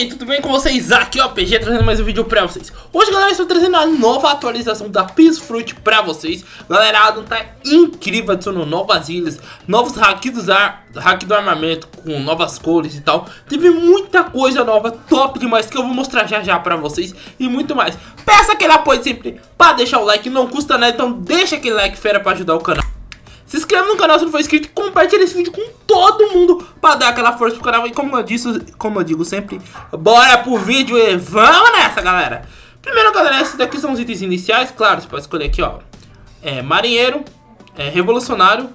aí, tudo bem com vocês? Aqui ó, PG trazendo mais um vídeo pra vocês. Hoje galera, estou trazendo a nova atualização da Peace Fruit pra vocês. Galera, a ADDON tá incrível, adicionou novas ilhas, novos haki do armamento com novas cores e tal. Teve muita coisa nova, top demais, que eu vou mostrar já já pra vocês e muito mais. Peça aquele apoio sempre pra deixar o like, não custa nada, então deixa aquele like fera pra ajudar o canal. Se inscreve no canal se não for inscrito, compartilha esse vídeo com todo mundo pra dar aquela força pro canal. E como eu digo sempre, bora pro vídeo e vamos nessa, galera. Primeiro, galera, esses daqui são os itens iniciais. Claro, você pode escolher aqui, ó. Marinheiro, revolucionário,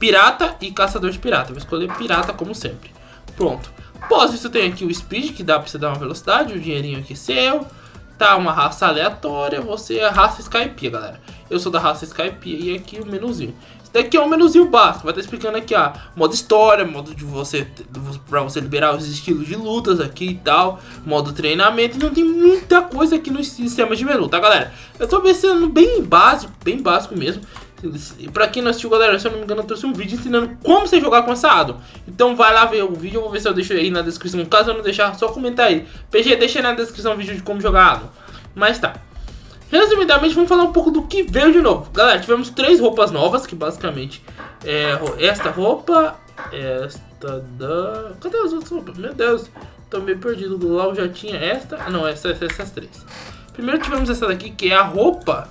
pirata e caçador de pirata. Vou escolher pirata como sempre. Pronto. Após isso, eu tenho aqui o speed, que dá pra você dar uma velocidade. O dinheirinho aqui seu. Tá, uma raça aleatória. Você é a raça Skypiea, galera. Eu sou da raça Skypiea e aqui o menuzinho. Isso daqui é um menuzinho básico, vai estar explicando aqui, ó, modo história, modo de você, pra você liberar os estilos de lutas aqui e tal, modo treinamento. Então tem muita coisa aqui no sistema de menu, tá galera? Eu tô pensando bem básico mesmo. Pra quem não assistiu, galera, se eu não me engano, eu trouxe um vídeo ensinando como você jogar com essa ADDON. Então vai lá ver o vídeo, eu vou ver se eu deixo aí na descrição. Caso eu não deixar, só comentar aí. PG, deixa aí na descrição o vídeo de como jogar a ADDON. Mas tá. Resumidamente, vamos falar um pouco do que veio de novo. Galera, tivemos 3 roupas novas, que basicamente é esta roupa, esta da... Cadê as outras roupas? Meu Deus, tô meio perdido. Lá eu já tinha esta. Ah, não, essas 3. Primeiro tivemos essa daqui, que é a roupa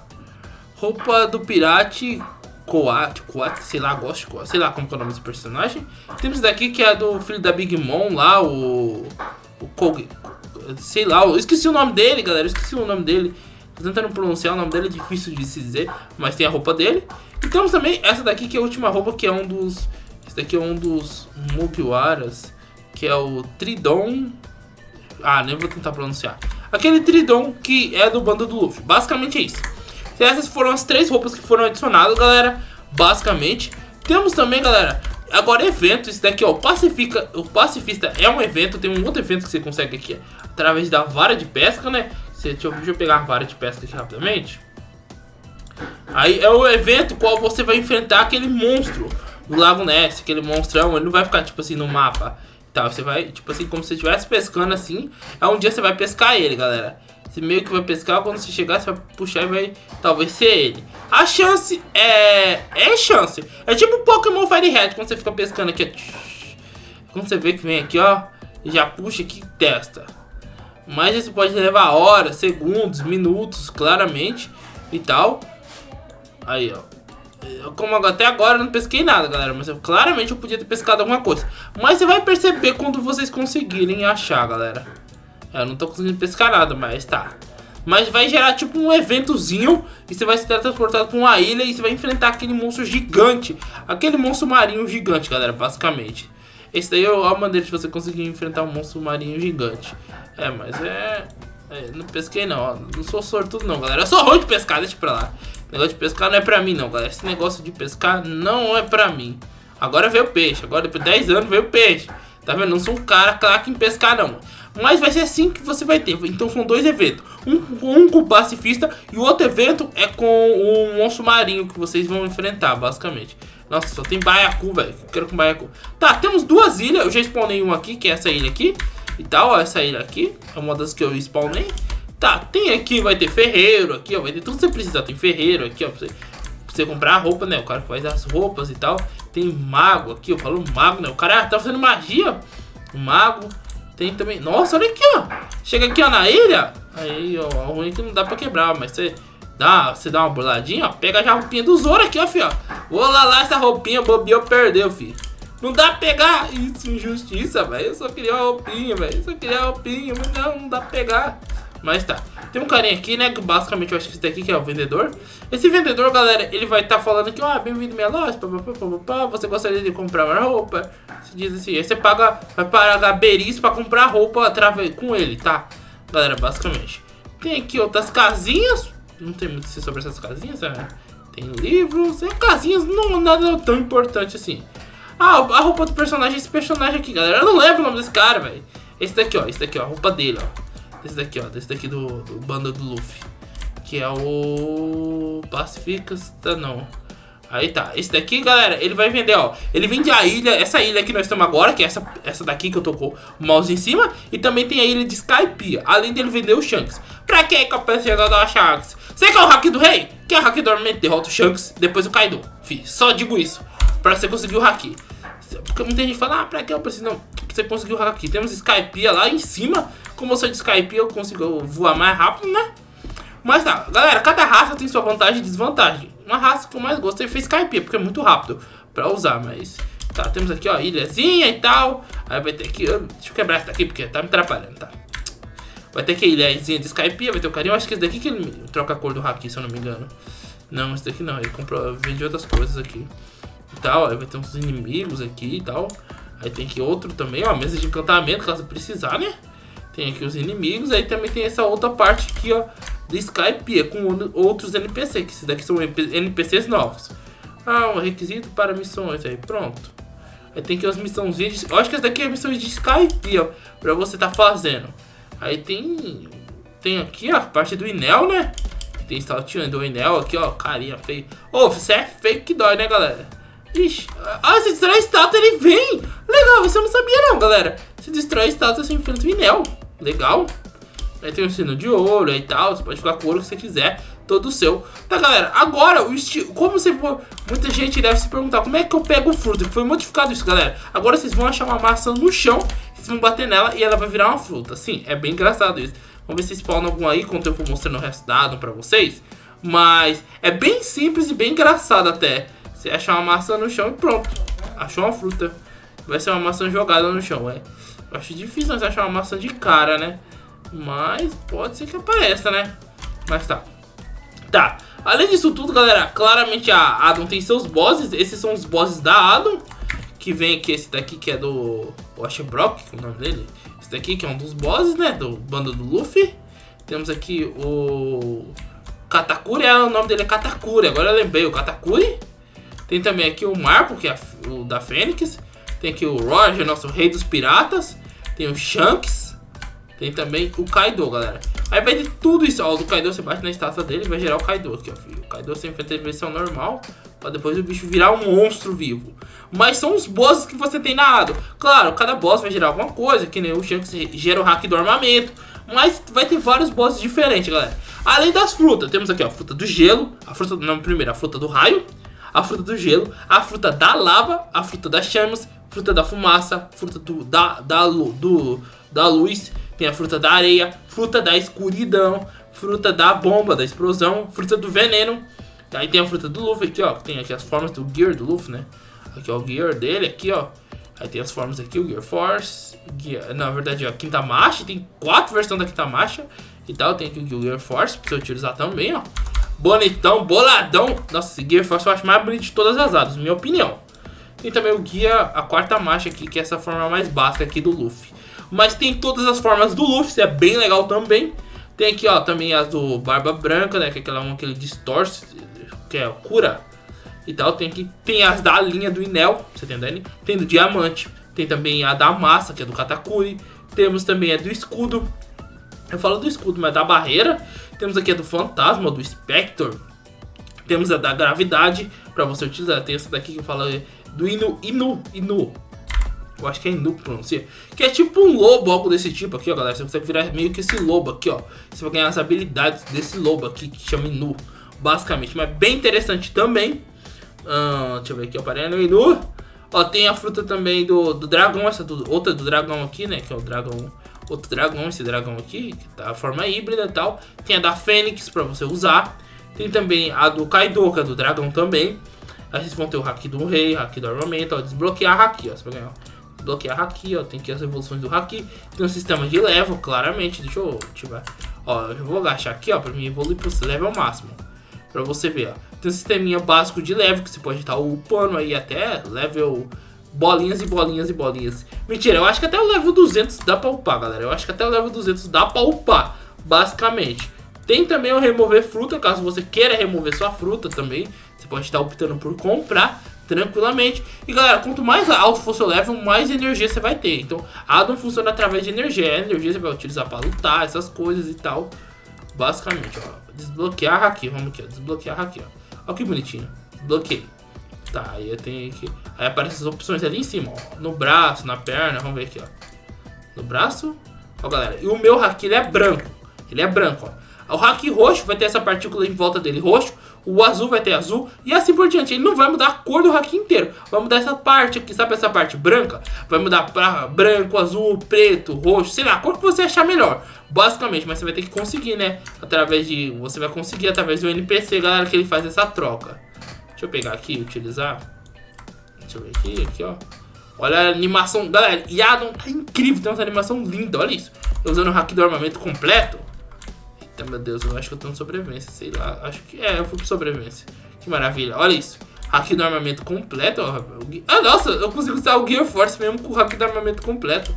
do pirate Coat, sei lá, gosto de Coat, sei lá como que é o nome desse personagem. Temos daqui, que é a do filho da Big Mom lá, o Kogi, sei lá, eu esqueci o nome dele, galera, eu esqueci o nome dele. Tô tentando pronunciar o nome dele, é difícil de se dizer, mas tem a roupa dele. E temos também essa daqui, que é a última roupa, que é um dos... Esse daqui é um dos Mugiwaras, que é o Tridão... Ah, nem vou tentar pronunciar. Aquele Tridão que é do bando do Luffy. Basicamente é isso. Essas foram as 3 roupas que foram adicionadas, galera. Basicamente. Temos também, galera... Agora evento, isso daqui ó, o Pacifista é um evento, tem um outro evento que você consegue aqui, através da vara de pesca, né? Deixa eu pegar a vara de pesca aqui rapidamente. Aí é o evento qual você vai enfrentar aquele monstro do Lago Ness, aquele monstrão, ele não vai ficar tipo assim no mapa e tal, você vai tipo assim como se você estivesse pescando assim, aí um dia você vai pescar ele, galera. Você meio que vai pescar, quando você chegar, você vai puxar e vai talvez ser ele. A chance é chance. É tipo Pokémon Fire Red, quando você fica pescando aqui. Quando você vê que vem aqui, ó, e já puxa aqui e testa. Mas isso pode levar horas, segundos, minutos, claramente, e tal. Aí, ó. Como até agora eu não pesquei nada, galera, mas claramente eu podia ter pescado alguma coisa. Mas você vai perceber quando vocês conseguirem achar, galera. Eu não tô conseguindo pescar nada, mas tá. Mas vai gerar tipo um eventozinho e você vai ser transportado pra uma ilha e você vai enfrentar aquele monstro gigante. Aquele monstro marinho gigante, galera, basicamente. Esse daí é a maneira de você conseguir enfrentar um monstro marinho gigante. Não pesquei não, ó. Não sou sortudo não, galera. Eu sou ruim de pescar, deixa pra lá. Negócio de pescar não é pra mim não, galera. Esse negócio de pescar não é pra mim. Agora veio peixe, agora depois de 10 anos veio peixe. Tá vendo? Não sou um cara craque em pescar não. Mas vai ser assim que você vai ter. Então são 2 eventos. Um com o Pacifista e o outro evento é com o monstro marinho que vocês vão enfrentar, basicamente. Nossa, só tem baiacu, velho. Quero com baiacu. Tá, temos 2 ilhas. Eu já spawnei uma aqui, que é essa ilha aqui. E tal, ó, essa ilha aqui. É uma das que eu spawnei. Tá, tem aqui, vai ter ferreiro aqui, ó. Vai ter tudo que você precisa. Tem ferreiro aqui, ó. Pra você comprar a roupa, né? O cara que faz as roupas e tal. Tem mago aqui, eu falo mago, né? O cara tá fazendo magia. O mago. Tem também... Nossa, olha aqui, ó. Chega aqui, ó, na ilha. Aí, ó, o ruim que não dá pra quebrar, mas você dá uma burladinha, ó. Pega já a roupinha do Zoro aqui, ó, filho, ó. Olá lá, essa roupinha bobeou, perdeu, filho. Não dá pra pegar. Isso, injustiça, velho. Eu só queria uma roupinha, velho. Eu só queria uma roupinha, mas não dá pra pegar. Mas tá. Tem um carinha aqui, né, que basicamente eu acho que esse daqui que é o vendedor. Esse vendedor, galera, ele vai estar falando aqui, ó, bem-vindo à minha loja, papapá, você gostaria de comprar uma roupa? Se diz assim, aí você paga, vai pagar beriz pra comprar roupa através com ele, tá? Galera, basicamente. Tem aqui outras casinhas, não tem muito sobre essas casinhas, né? Tem livros, tem casinhas, não, nada tão importante assim. Ah, a roupa do personagem, esse personagem aqui, galera, eu não lembro o nome desse cara, velho. Esse daqui, ó, a roupa dele, ó. Esse daqui, ó, desse daqui do bando do Luffy, que é o Pacifista, não, Aí tá, esse daqui, galera, ele vai vender, ó. Ele vende a ilha, essa ilha que nós estamos agora, que é essa daqui que eu tô com o mouse em cima. E também tem a ilha de Skypiea, além dele vender o Shanks. Pra que que eu pensei da Shanks? Você quer o haki do rei? Que é o haki do armamento, derrota o Shanks, depois o Kaido. Fih, só digo isso, pra você conseguir o haki. Porque muita gente fala, ah, pra que eu preciso? Não, você conseguiu o haki. Temos Skypiea lá em cima. Como eu sou de Skypiea, eu consigo voar mais rápido, né? Mas tá, galera, cada raça tem sua vantagem e desvantagem. Uma raça que eu mais gostei foi Skypiea, porque é muito rápido pra usar, mas... Tá, temos aqui, ó, ilhazinha e tal. Aí vai ter aqui... Deixa eu quebrar essa daqui, porque tá me atrapalhando, tá? Vai ter aqui a ilhazinha de Skypiea, vai ter o carinho. Acho que esse daqui que ele troca a cor do haki, se eu não me engano. Não, esse daqui não, ele comprou, vende outras coisas aqui. E tal, aí vai ter uns inimigos aqui e tal. Aí tem aqui outro também, ó, mesa de encantamento, caso precisar, né? Tem aqui os inimigos, aí também tem essa outra parte aqui, ó, de Skypiea com outros NPC, que esses daqui são NPCs novos. Ah, um requisito para missões, aí pronto. Aí tem aqui as missãozinhas, eu acho que essa daqui é missões de Skypiea, pra você tá fazendo. Aí tem aqui, ó, a parte do Enel, né? Tem saltinho do Enel aqui, ó, carinha feio. Ô, você é feio que dói, né, galera? Ixi, ah, se destrói a estátua, ele vem! Legal, você não sabia não, galera. Se destrói a estátua, você enfrenta o Enel. Legal. Aí tem um sino de ouro e tal, você pode ficar com o ouro que você quiser, todo seu. Tá, galera, agora o estilo, como você for, muita gente deve se perguntar, como é que eu pego o fruto? Foi modificado isso, galera. Agora vocês vão achar uma maçã no chão, vocês vão bater nela e ela vai virar uma fruta. Sim, é bem engraçado isso. Vamos ver se spawna algum aí, quando eu for mostrando o resto da ADDON pra vocês. Mas é bem simples e bem engraçado até. Você achar uma maçã no chão e pronto, achou uma fruta. Vai ser uma maçã jogada no chão, é. Eu acho difícil nós achar uma maçã de cara, né? Mas pode ser que apareça, né? Mas tá. Tá. Além disso tudo, galera, claramente a ADDON tem seus bosses. Esses são os bosses da ADDON. Que vem aqui, esse daqui que é do Washebrock, que é o nome dele. Esse daqui que é um dos bosses, né? Do bando do Luffy. Temos aqui o Katakuri. Ah, o nome dele é Katakuri. Agora eu lembrei, o Katakuri. Tem também aqui o Marco, que é o da Fênix. Tem aqui o Roger, nosso rei dos piratas. Tem o Shanks. Tem também o Kaido, galera. Aí vai ter tudo isso, ó. O Kaido, você bate na estátua dele e vai gerar o Kaido aqui, ó, filho. O Kaido sempre vai ter versão normal, pra depois o bicho virar um monstro vivo. Mas são os bosses que você tem na ADDON. Claro, cada boss vai gerar alguma coisa, que nem o Shanks gera o hack do armamento. Mas vai ter vários bosses diferentes, galera. Além das frutas, temos aqui, ó, a fruta do gelo. A fruta, não, primeiro, a fruta do raio. A fruta do gelo, a fruta da lava, a fruta das chamas, fruta da fumaça, fruta da luz. Tem a fruta da areia, fruta da escuridão, fruta da bomba, da explosão, fruta do veneno. Aí tem a fruta do Luffy aqui, ó. Tem aqui as formas do Gear do Luffy, né? Aqui, ó, o Gear dele, aqui, ó. Aí tem as formas aqui, o Gear Force. Gear, na verdade, ó, quinta marcha. Tem 4 versões da quinta marcha e tal. Tem aqui o Gear Force, pra você utilizar também, ó. Bonitão, boladão. Nossa, esse Gear Force eu acho mais bonito de todas as ADDONs, minha opinião. Tem também o Gear, a quarta marcha aqui, que é essa forma mais básica aqui do Luffy. Mas tem todas as formas do Luffy, isso é bem legal também. Tem aqui, ó, também as do Barba Branca, né, que é aquela uma que ele distorce, que é cura e tal. Tem aqui, tem as da linha do Enel, você tem a do diamante. Tem também a da massa, que é do Katakuri. Temos também a do escudo. Eu falo do escudo, mas é da barreira. Temos aqui a do fantasma, do Spectre. Temos a da gravidade, pra você utilizar. Tem essa daqui que eu falo do Inu. Eu acho que é Inu que pronuncia. Que é tipo um lobo, algo desse tipo aqui, ó, galera. Você consegue virar meio que esse lobo aqui, ó. Você vai ganhar as habilidades desse lobo aqui, que chama Inu, basicamente. Mas bem interessante também. Deixa eu ver aqui, ó, parando Inu. Ó, tem a fruta também do dragão. Essa outra do dragão aqui, né, que é o dragão... Outro dragão, esse dragão aqui, que tá a forma híbrida e tal. Tem a da Fênix pra você usar. Tem também a do Kaido, que é do dragão também. Aí vocês vão ter o haki do rei, haki do armamento, ó, desbloquear haki, ó, você vai ganhar, ó. Bloquear haki, ó, tem aqui as evoluções do haki. Tem um sistema de level, claramente. Deixa eu ativar, ó, eu vou agachar aqui, ó, pra mim evoluir pro level máximo. Pra você ver, ó, tem um sisteminha básico de level, que você pode estar upando aí até level bolinhas e bolinhas e bolinhas. Mentira, eu acho que até o level 200 dá pra upar, galera. Eu acho que até o level 200 dá pra upar, basicamente. Tem também o remover fruta, caso você queira remover sua fruta também. Você pode estar optando por comprar tranquilamente. E galera, quanto mais alto for seu level, mais energia você vai ter. Então a ADDON funciona através de energia. A energia você vai utilizar para lutar, essas coisas e tal. Basicamente, ó. Desbloquear haki, vamos aqui, ó. Desbloquear haki, ó. Olha que bonitinho. Desbloqueei. Tá, aí eu tenho aqui. Aí aparecem as opções ali em cima, ó. No braço, na perna, vamos ver aqui, ó. No braço. Ó, galera. E o meu haki, ele é branco. Ele é branco, ó. O haki roxo vai ter essa partícula em volta dele roxo. O azul vai ter azul. E assim por diante. Ele não vai mudar a cor do haki inteiro. Vai mudar essa parte aqui, sabe? Essa parte branca. Vai mudar pra branco, azul, preto, roxo. Sei lá, a cor que você achar melhor. Basicamente, mas você vai ter que conseguir, né? Através de... Você vai conseguir através do NPC, galera, que ele faz essa troca. Deixa eu pegar aqui e utilizar. Deixa eu ver aqui, aqui, ó. Olha a animação, galera. E ADDON tá incrível, tem uma animação linda, olha isso. Eu usando o haki do armamento completo. Eita, meu Deus, eu acho que eu tô no sobrevivência, sei lá. Acho que é, eu fui pro sobrevivência. Que maravilha, olha isso. Haki do armamento completo, ó. Ah, nossa, eu consigo usar o Gear Force mesmo com o haki do armamento completo.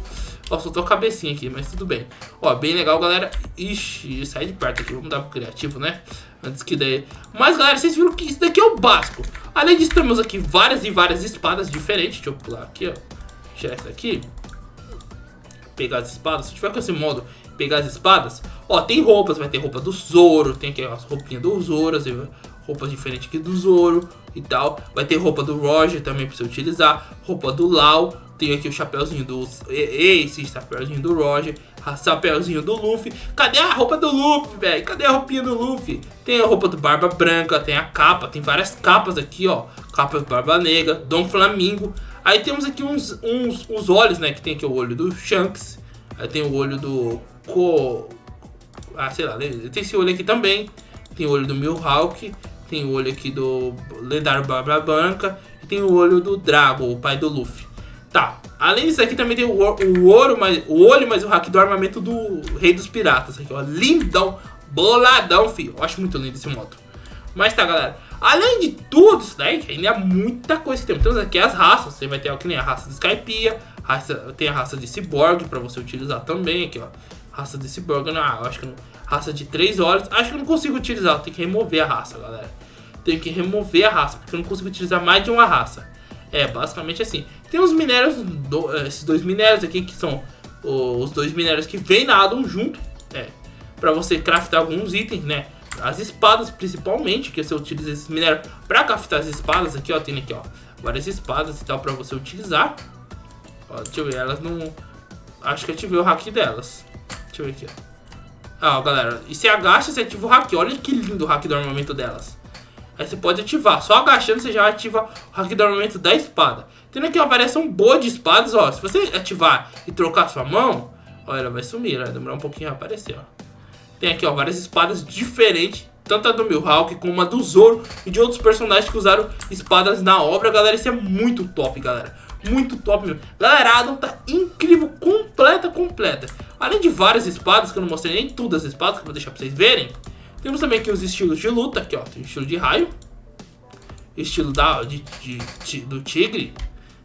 Ó, soltou a cabecinha aqui, mas tudo bem. Ó, bem legal, galera. Ixi, sai de perto aqui, vamos dar pro criativo, né? Antes que daí... Mas, galera, vocês viram que isso daqui é o básico. Além disso, temos aqui várias e várias espadas diferentes. Deixa eu pular aqui, ó. Tirar essa aqui. Pegar as espadas. Se tiver com esse modo, pegar as espadas. Ó, tem roupas. Vai ter roupa do Zoro. Tem aqui as roupinhas do Zoro. Roupas diferentes aqui do Zoro e tal. Vai ter roupa do Roger também pra você utilizar. Roupa do Lau. Tem aqui o chapéuzinho do... Esse chapéuzinho do Roger. Chapéuzinho do Luffy. Cadê a roupa do Luffy, velho? Cadê a roupinha do Luffy? Tem a roupa do Barba Branca. Tem a capa. Tem várias capas aqui, ó. Capa do Barba Negra. Dom Flamingo. Aí temos aqui uns olhos, né? Que tem aqui o olho do Shanks. Aí tem o olho do... Ah, sei lá. Tem esse olho aqui também. Tem o olho do Mihawk. Tem o olho aqui do lendário Barba Branca. E tem o olho do Drago, o pai do Luffy. Tá, além disso aqui também tem o olho mais o haki do armamento do Rei dos Piratas aqui, ó. Lindão, boladão, filho. Eu acho muito lindo esse modo. Mas tá, galera. Além de tudo isso daí, ainda é muita coisa que tem. Temos aqui as raças. Você vai ter aqui, né, a raça de Skypiea, tem a raça de Cyborg pra você utilizar também aqui, ó. Raça de Cyborg, não, acho que não. Raça de 3 olhos. Acho que eu não consigo utilizar, eu tenho que remover a raça, galera. Tenho que remover a raça, porque eu não consigo utilizar mais de uma raça. É, basicamente assim. Tem os minérios, esses 2 minérios aqui, que são os 2 minérios que vem na ADDON junto, é, pra você craftar alguns itens, né? As espadas, principalmente, que você utiliza esses minérios pra craftar as espadas aqui, ó. Tem aqui, ó, várias espadas e tal pra você utilizar. Ó, deixa eu ver, elas não... Acho que eu ativei o haki delas. Deixa eu ver aqui, ó. Ah, ó, galera, e você agacha, você ativa o haki. Olha que lindo o haki do armamento delas. Aí você pode ativar, só agachando você já ativa o haki do armamento da espada. Tendo aqui uma variação boa de espadas, ó. Se você ativar e trocar sua mão, ó, ela vai sumir, ela vai demorar um pouquinho a aparecer, ó. Tem aqui, ó, várias espadas diferentes, tanto a do Mihawk como a do Zoro e de outros personagens que usaram espadas na obra, galera. Isso é muito top, galera. Muito top mesmo. Galera, a ADDON tá incrível, completa. Além de várias espadas, que eu não mostrei nem todas as espadas, que eu vou deixar pra vocês verem. Temos também aqui os estilos de luta, aqui ó, tem estilo de raio, estilo do tigre,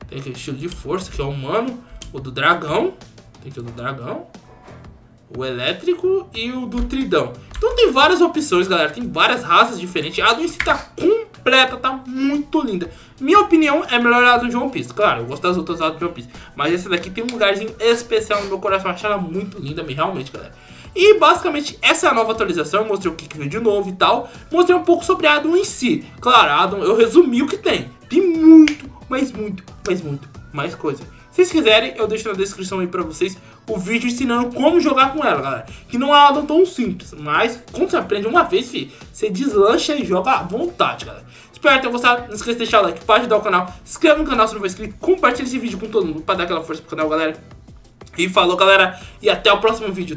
tem aqui o estilo de força, que é o humano, o do dragão, tem aqui o do dragão, o elétrico e o do tridão. Então tem várias opções, galera, tem várias raças diferentes, a ADDON em si tá completa, tá muito linda. Minha opinião é melhor a ADDON de One Piece, claro, eu gosto das outras ADDON de One Piece, mas essa daqui tem um lugarzinho especial no meu coração, achei ela muito linda, realmente, galera. E basicamente essa é a nova atualização, eu mostrei o que veio de novo e tal, mostrei um pouco sobre a ADDON em si. Claro, a ADDON eu resumi o que tem, tem muito mais coisa. Se vocês quiserem, eu deixo na descrição aí pra vocês o vídeo ensinando como jogar com ela, galera. Que não é uma ADDON tão simples, mas quando você aprende uma vez, filho, você deslancha e joga à vontade, galera. Espero que tenham gostado, não esqueça de deixar o like pra ajudar o canal, se inscreva no canal se não for inscrito, compartilha esse vídeo com todo mundo pra dar aquela força pro canal, galera. E falou, galera, e até o próximo vídeo.